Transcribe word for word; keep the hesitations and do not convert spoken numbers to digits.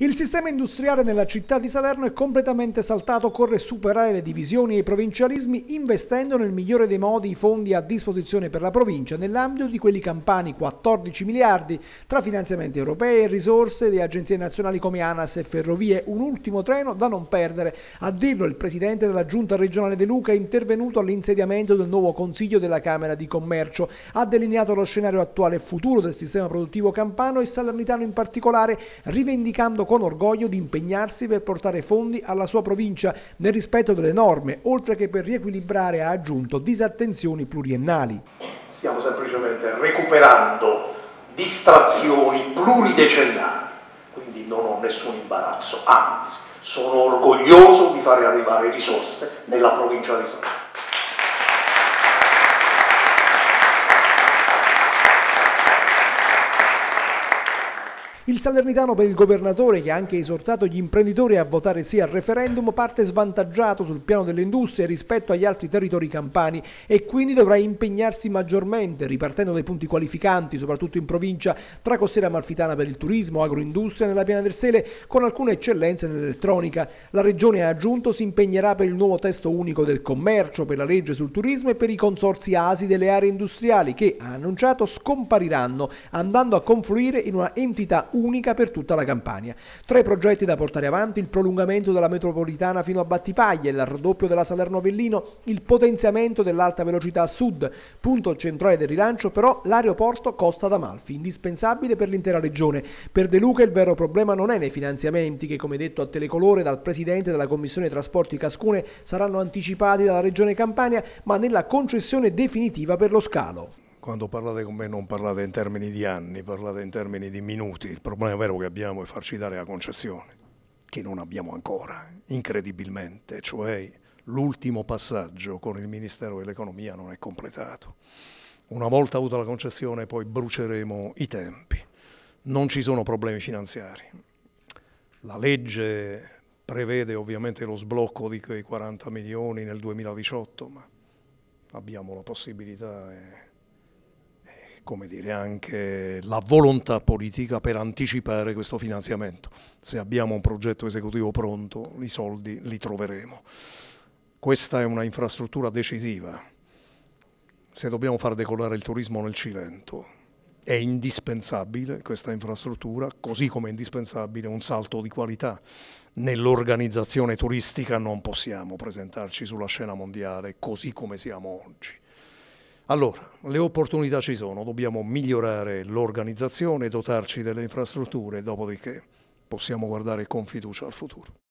Il sistema industriale nella città di Salerno è completamente saltato, occorre superare le divisioni e i provincialismi investendo nel migliore dei modi i fondi a disposizione per la provincia nell'ambito di quelli campani, quattordici miliardi, tra finanziamenti europei e risorse di agenzie nazionali come ANAS e Ferrovie, un ultimo treno da non perdere. A dirlo il presidente della giunta regionale De Luca, è intervenuto all'insediamento del nuovo Consiglio della Camera di Commercio, ha delineato lo scenario attuale e futuro del sistema produttivo campano e salernitano in particolare, rivendicando con orgoglio di impegnarsi per portare fondi alla sua provincia nel rispetto delle norme, oltre che per riequilibrare, ha aggiunto, disattenzioni pluriennali. Stiamo semplicemente recuperando distrazioni pluridecennali, quindi non ho nessun imbarazzo, anzi sono orgoglioso di fare arrivare risorse nella provincia di Salerno. Il salernitano per il governatore, che ha anche esortato gli imprenditori a votare sì al referendum, parte svantaggiato sul piano delle industrie rispetto agli altri territori campani e quindi dovrà impegnarsi maggiormente, ripartendo dai punti qualificanti, soprattutto in provincia, tra costiera amalfitana per il turismo, agroindustria nella Piana del Sele, con alcune eccellenze nell'elettronica. La Regione, ha aggiunto, si impegnerà per il nuovo testo unico del commercio, per la legge sul turismo e per i consorzi A S I delle aree industriali che, ha annunciato, scompariranno, andando a confluire in una entità unica per tutta la Campania. Tra i progetti da portare avanti, il prolungamento della metropolitana fino a Battipaglia, il raddoppio della Salerno-Avellino, il potenziamento dell'alta velocità a sud. Punto centrale del rilancio però l'aeroporto Costa d'Amalfi, indispensabile per l'intera regione. Per De Luca il vero problema non è nei finanziamenti che, come detto a Telecolore dal presidente della Commissione Trasporti Cascune, saranno anticipati dalla Regione Campania, ma nella concessione definitiva per lo scalo. Quando parlate con me non parlate in termini di anni, parlate in termini di minuti. Il problema vero che abbiamo è farci dare la concessione, che non abbiamo ancora, incredibilmente, cioè l'ultimo passaggio con il Ministero dell'Economia non è completato. Una volta avuta la concessione poi bruceremo i tempi, non ci sono problemi finanziari. La legge prevede ovviamente lo sblocco di quei quaranta milioni nel duemiladiciotto, ma abbiamo la possibilità e... come dire, anche la volontà politica per anticipare questo finanziamento. Se abbiamo un progetto esecutivo pronto, i soldi li troveremo. Questa è una infrastruttura decisiva. Se dobbiamo far decollare il turismo nel Cilento, è indispensabile questa infrastruttura, così come è indispensabile un salto di qualità. Nell'organizzazione turistica non possiamo presentarci sulla scena mondiale così come siamo oggi. Allora, le opportunità ci sono, dobbiamo migliorare l'organizzazione, dotarci delle infrastrutture, dopodiché possiamo guardare con fiducia al futuro.